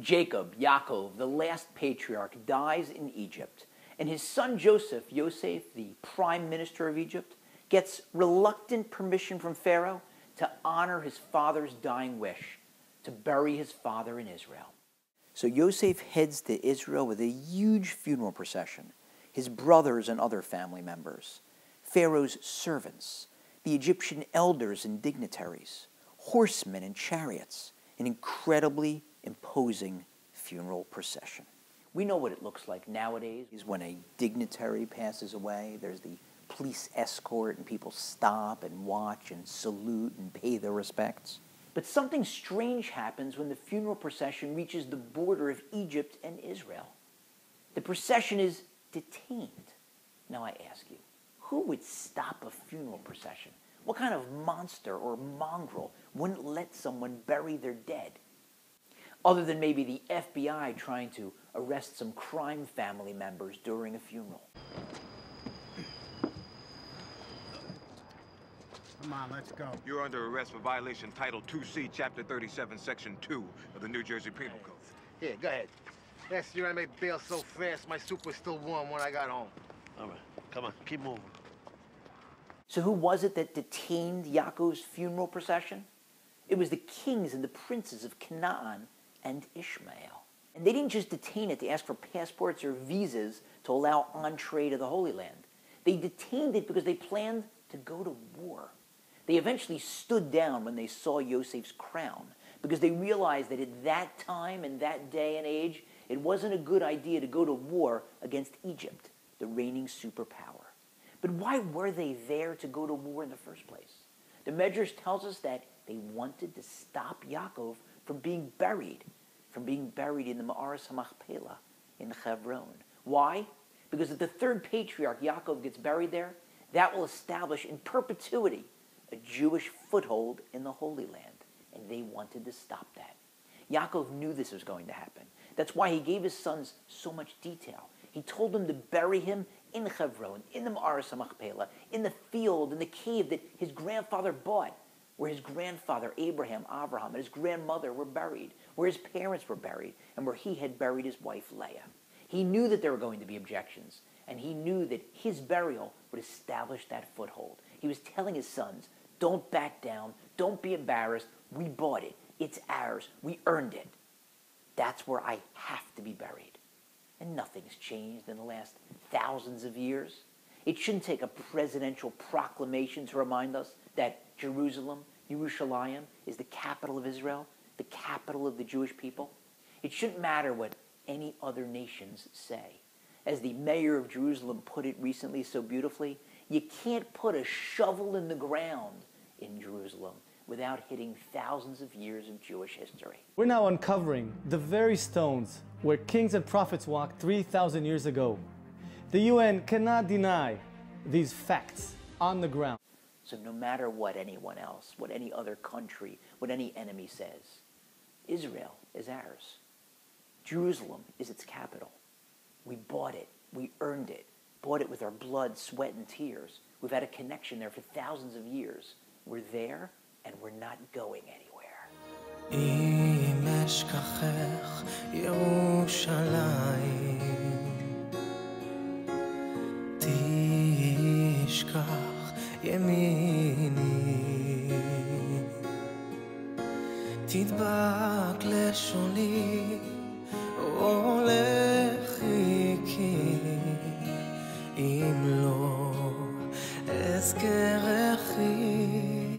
Jacob, Yaakov, the last patriarch, dies in Egypt, and his son Yosef, the prime minister of Egypt, gets reluctant permission from Pharaoh to honor his father's dying wish, to bury his father in Israel. So Yosef heads to Israel with a huge funeral procession, his brothers and other family members, Pharaoh's servants, the Egyptian elders and dignitaries, horsemen and chariots, an incredibly imposing funeral procession. We know what it looks like nowadays. When a dignitary passes away, there's the police escort, and people stop and watch and salute and pay their respects. But something strange happens when the funeral procession reaches the border of Egypt and Israel. The procession is detained. Now I ask you, who would stop a funeral procession? What kind of monster or mongrel wouldn't let someone bury their dead? Other than maybe the FBI trying to arrest some crime family members during a funeral. Come on, let's go. You're under arrest for violation Title 2C, Chapter 37, Section 2 of the New Jersey Penal Code. Here, go ahead. Last year I made bail so fast, my soup was still warm when I got home. All right, come on, keep moving. So who was it that detained Yaakov's funeral procession? It was the kings and the princes of Canaan and Ishmael. And they didn't just detain it to ask for passports or visas to allow entree to the Holy Land. They detained it because they planned to go to war. They eventually stood down when they saw Yosef's crown because they realized that at that time and that day and age, it wasn't a good idea to go to war against Egypt, the reigning superpower. But why were they there to go to war in the first place? The Medrash tells us that they wanted to stop Yaakov from being buried in the Me'aras HaMachpelah in Hebron. Why? Because if the third patriarch, Yaakov, gets buried there, that will establish in perpetuity a Jewish foothold in the Holy Land, and they wanted to stop that. Yaakov knew this was going to happen. That's why he gave his sons so much detail. He told them to bury him in Hebron, in the Me'aras HaMachpelah, in the field, in the cave that his grandfather bought, where his grandfather, Avraham, and his grandmother were buried, where his parents were buried, and where he had buried his wife, Leah. He knew that there were going to be objections, and he knew that his burial would establish that foothold. He was telling his sons, don't back down, don't be embarrassed, we bought it, it's ours, we earned it. That's where I have to be buried. And nothing's changed in the last thousands of years. It shouldn't take a presidential proclamation to remind us that Jerusalem, Yerushalayim, is the capital of Israel, the capital of the Jewish people. It shouldn't matter what any other nations say. As the mayor of Jerusalem put it recently so beautifully, you can't put a shovel in the ground in Jerusalem without hitting thousands of years of Jewish history. We're now uncovering the very stones where kings and prophets walked 3,000 years ago. The UN cannot deny these facts on the ground. So no matter what anyone else, what any other country, what any enemy says, Israel is ours. Jerusalem is its capital. We bought it. We earned it. Bought it with our blood, sweat, and tears. We've had a connection there for thousands of years. We're there, and we're not going anywhere.